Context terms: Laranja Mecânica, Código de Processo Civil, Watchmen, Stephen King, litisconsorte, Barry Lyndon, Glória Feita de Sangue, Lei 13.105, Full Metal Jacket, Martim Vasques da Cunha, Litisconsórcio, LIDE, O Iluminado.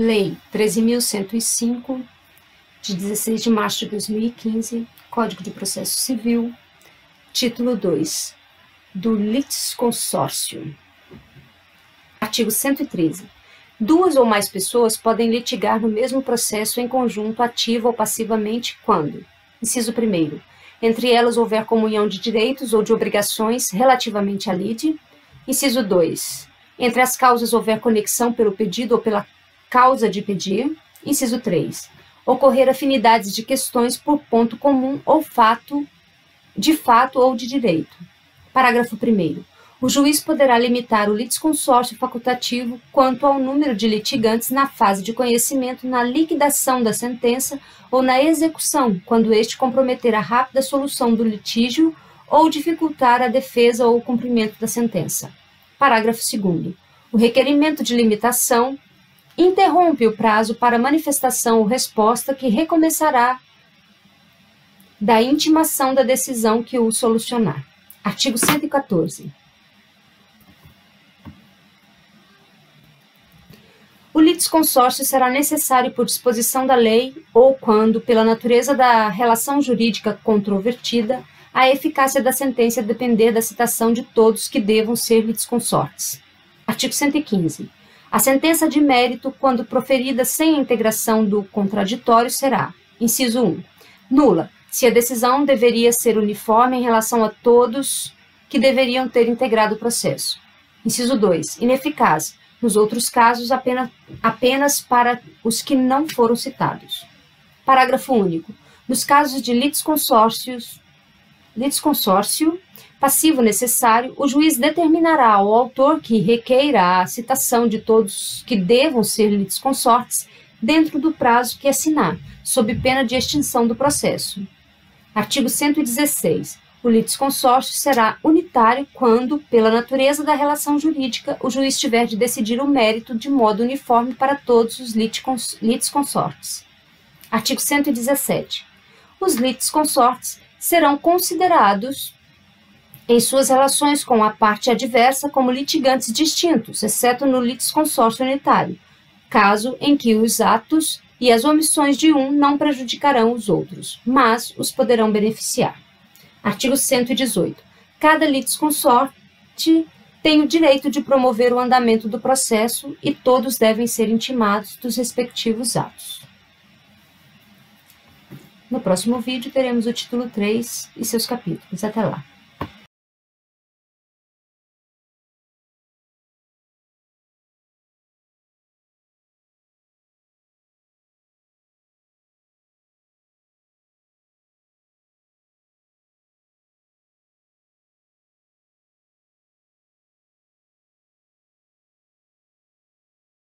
Lei 13.105, de 16 de março de 2015, Código de Processo Civil, título 2, do litisconsórcio. Artigo 113. Duas ou mais pessoas podem litigar no mesmo processo em conjunto, ativa ou passivamente, quando: inciso 1º, entre elas houver comunhão de direitos ou de obrigações relativamente à lide. Inciso 2, entre as causas houver conexão pelo pedido ou pela causa de pedir. Inciso 3, ocorrer afinidades de questões por ponto comum ou fato, de fato ou de direito. Parágrafo 1º. O juiz poderá limitar o litisconsórcio facultativo quanto ao número de litigantes na fase de conhecimento, na liquidação da sentença ou na execução, quando este comprometer a rápida solução do litígio ou dificultar a defesa ou o cumprimento da sentença. Parágrafo 2º. O requerimento de limitação interrompe o prazo para manifestação ou resposta, que recomeçará da intimação da decisão que o solucionar. Artigo 114. O litisconsórcio será necessário por disposição da lei ou quando, pela natureza da relação jurídica controvertida, a eficácia da sentença depender da citação de todos que devam ser litisconsortes. Artigo 115. A sentença de mérito, quando proferida sem a integração do contraditório, será: inciso 1, nula, se a decisão deveria ser uniforme em relação a todos que deveriam ter integrado o processo. Inciso 2, ineficaz, nos outros casos, apenas para os que não foram citados. Parágrafo único. Nos casos de litisconsórcio passivo necessário, o juiz determinará ao autor que requeira a citação de todos que devam ser litisconsortes dentro do prazo que assinar, sob pena de extinção do processo. Artigo 116. O litisconsórcio será unitário quando, pela natureza da relação jurídica, o juiz tiver de decidir o mérito de modo uniforme para todos os litisconsortes. Artigo 117. Os litisconsortes serão considerados, em suas relações com a parte adversa, como litigantes distintos, exceto no litisconsórcio unitário, caso em que os atos e as omissões de um não prejudicarão os outros, mas os poderão beneficiar. Artigo 118. Cada litisconsorte tem o direito de promover o andamento do processo e todos devem ser intimados dos respectivos atos. No próximo vídeo teremos o título 3 e seus capítulos. Até lá!